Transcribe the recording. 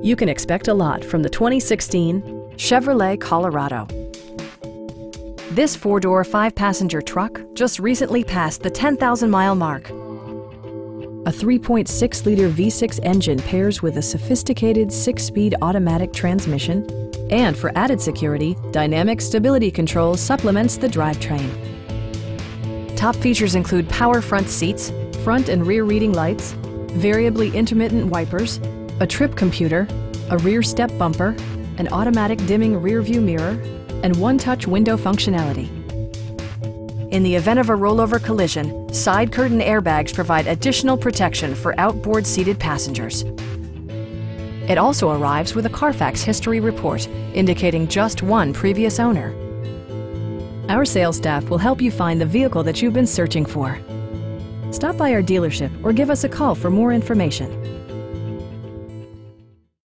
You can expect a lot from the 2016 Chevrolet Colorado. This four-door, five-passenger truck just recently passed the 10,000-mile mark. A 3.6-liter V6 engine pairs with a sophisticated 6-speed automatic transmission, and for added security, dynamic stability control supplements the drivetrain. Top features include power front seats, front and rear reading lights, variably intermittent wipers, a trip computer, a rear step bumper, an automatic dimming rear-view mirror, and one-touch window functionality. In the event of a rollover collision, side curtain airbags provide additional protection for outboard seated passengers. It also arrives with a Carfax history report, indicating just one previous owner. Our sales staff will help you find the vehicle that you've been searching for. Stop by our dealership or give us a call for more information.